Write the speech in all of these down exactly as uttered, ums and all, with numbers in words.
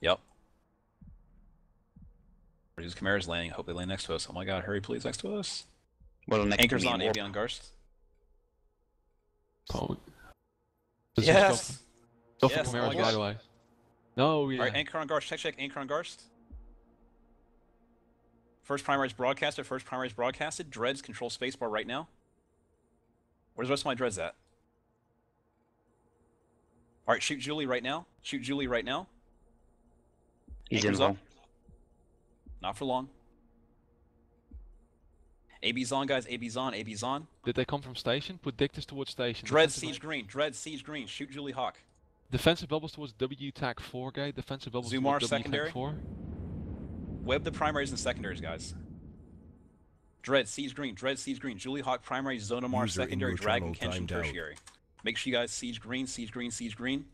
Yep. These chimeras landing. I hope they land next to us. Oh my god, hurry please, next to us. Well, next anchors on, Avion Garst. Oh. Yes! Don't yes. Chimeras, by the way. No, yeah. Alright, anchor on Garst. Check, check. Anchor on Garst. First primary's broadcasted. First primary's broadcasted. Dreads, control spacebar right now. Where's the rest of my dreads at? Alright, shoot Julie right now. Shoot Julie right now. He's in low. Not for long. A B's on, guys. A B's on. A B's on. Did they come from station? Put Dictus towards station. Dread, siege green. Dread, siege green. Shoot Julie Hawk. Defensive bubbles towards W TAC four, guy. Defensive bubbles Zumar towards W TAC four. Web the primaries and secondaries, guys. Dread, siege green. Dread, siege green. Julie Hawk, primary, Zonamar, User secondary, Dragon, Kenshin, tertiary. Out. Make sure you guys siege green, siege green, siege green.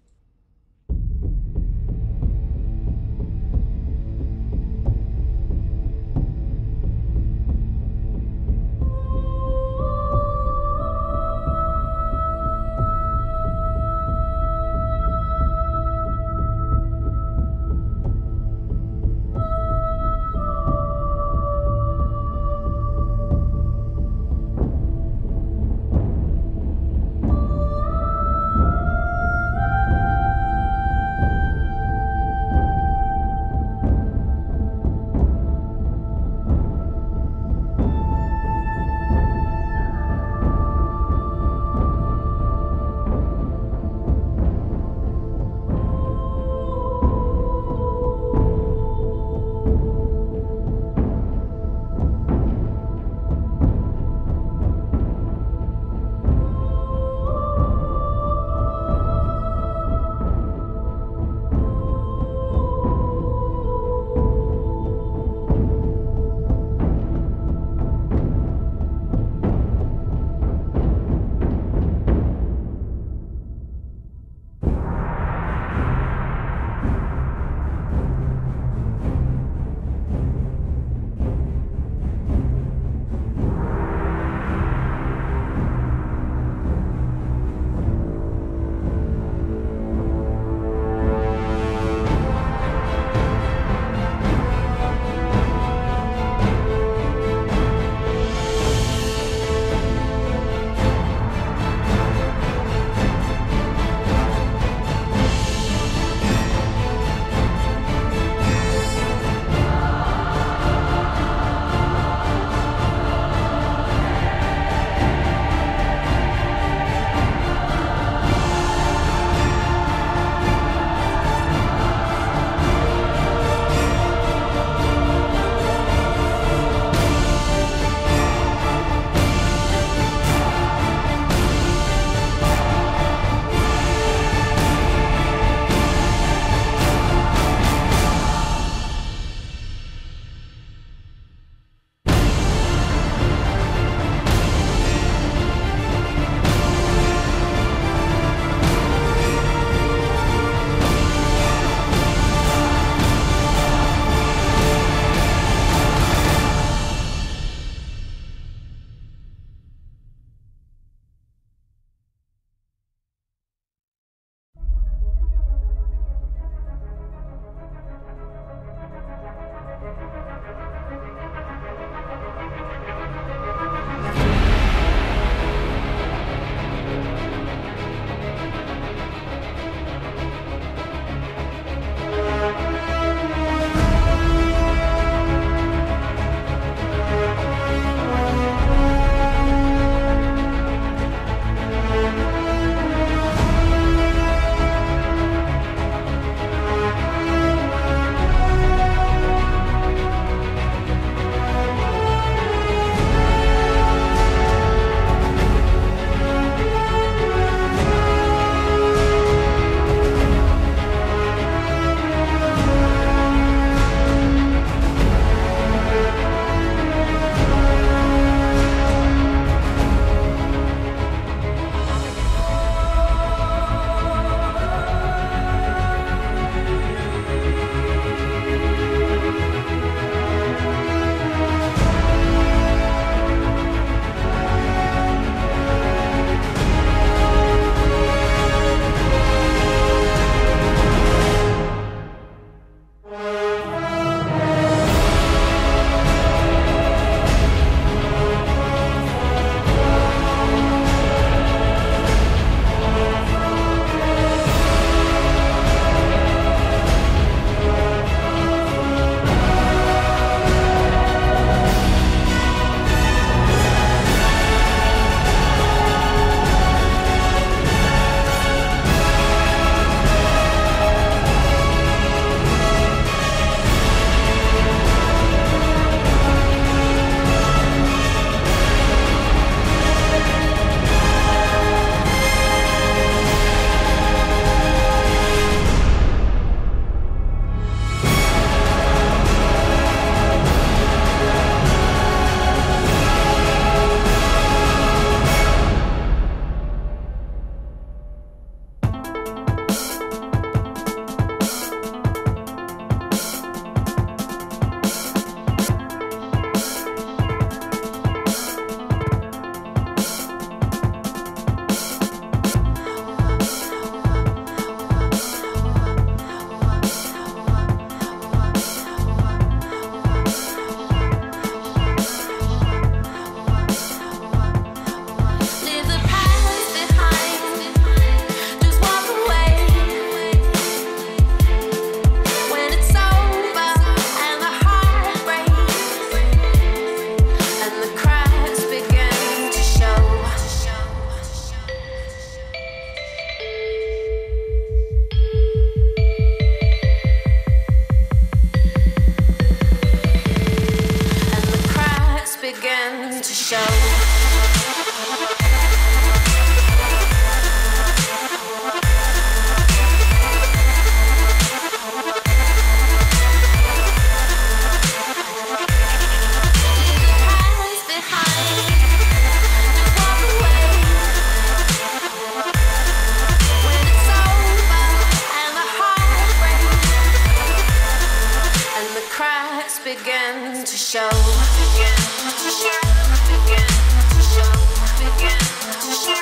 show. Begin to show. Begin to show. Begin to show.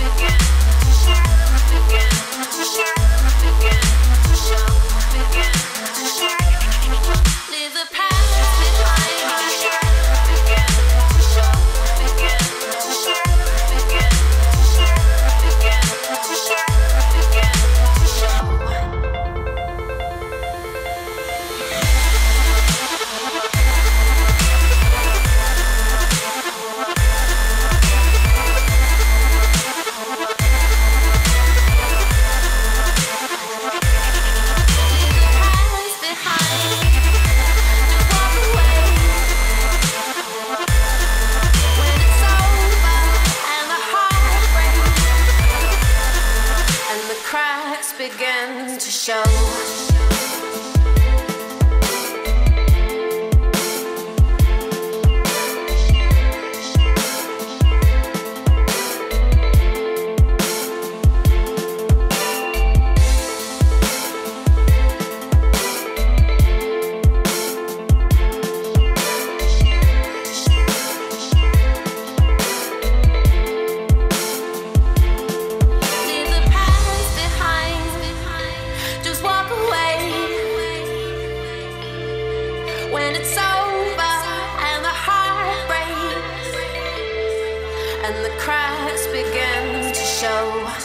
Begin to show. Begin to show. Begin to show. Begin to show. Live the past behind. Begin to show. And the cracks begin to show.